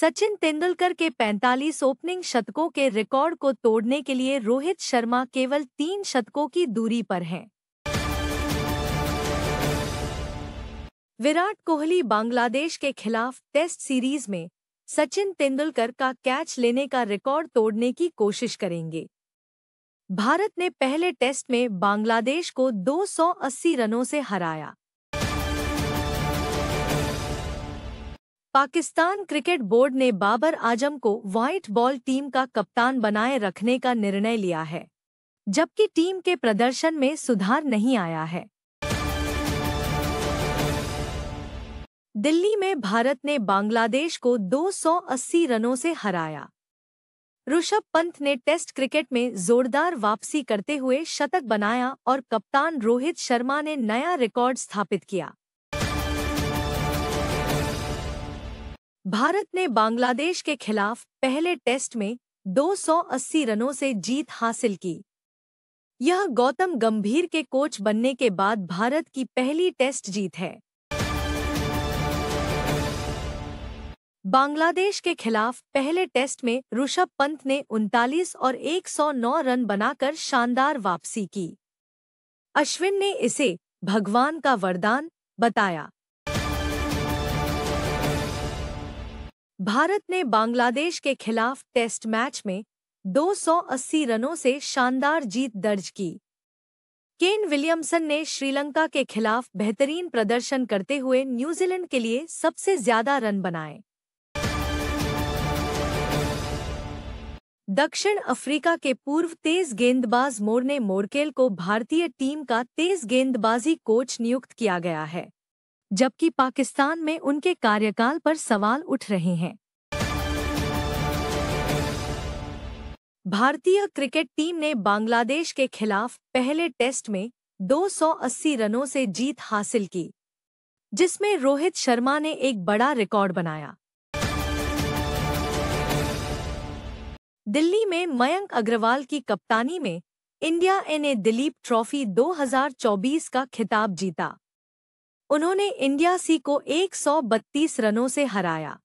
सचिन तेंदुलकर के 45 ओपनिंग शतकों के रिकॉर्ड को तोड़ने के लिए रोहित शर्मा केवल 3 शतकों की दूरी पर हैं। विराट कोहली बांग्लादेश के खिलाफ टेस्ट सीरीज में सचिन तेंदुलकर का कैच लेने का रिकॉर्ड तोड़ने की कोशिश करेंगे। भारत ने पहले टेस्ट में बांग्लादेश को 280 रनों से हराया। पाकिस्तान क्रिकेट बोर्ड ने बाबर आजम को व्हाइट बॉल टीम का कप्तान बनाए रखने का निर्णय लिया है, जबकि टीम के प्रदर्शन में सुधार नहीं आया है। दिल्ली में भारत ने बांग्लादेश को 280 रनों से हराया। ऋषभ पंत ने टेस्ट क्रिकेट में जोरदार वापसी करते हुए शतक बनाया और कप्तान रोहित शर्मा ने नया रिकॉर्ड स्थापित किया। भारत ने बांग्लादेश के खिलाफ पहले टेस्ट में 280 रनों से जीत हासिल की। यह गौतम गंभीर के कोच बनने के बाद भारत की पहली टेस्ट जीत है। बांग्लादेश के खिलाफ पहले टेस्ट में ऋषभ पंत ने 39 और 109 रन बनाकर शानदार वापसी की। अश्विन ने इसे भगवान का वरदान बताया। भारत ने बांग्लादेश के खिलाफ टेस्ट मैच में 280 रनों से शानदार जीत दर्ज की। केन विलियम्सन ने श्रीलंका के खिलाफ बेहतरीन प्रदर्शन करते हुए न्यूजीलैंड के लिए सबसे ज्यादा रन बनाए। दक्षिण अफ्रीका के पूर्व तेज गेंदबाज मोर्ने मोरकेल को भारतीय टीम का तेज गेंदबाजी कोच नियुक्त किया गया है, जबकि पाकिस्तान में उनके कार्यकाल पर सवाल उठ रहे हैं। भारतीय क्रिकेट टीम ने बांग्लादेश के खिलाफ पहले टेस्ट में 280 रनों से जीत हासिल की, जिसमें रोहित शर्मा ने एक बड़ा रिकॉर्ड बनाया। दिल्ली में मयंक अग्रवाल की कप्तानी में इंडिया ए ने दिलीप ट्रॉफी 2024 का खिताब जीता। उन्होंने इंडिया सी को 132 रनों से हराया।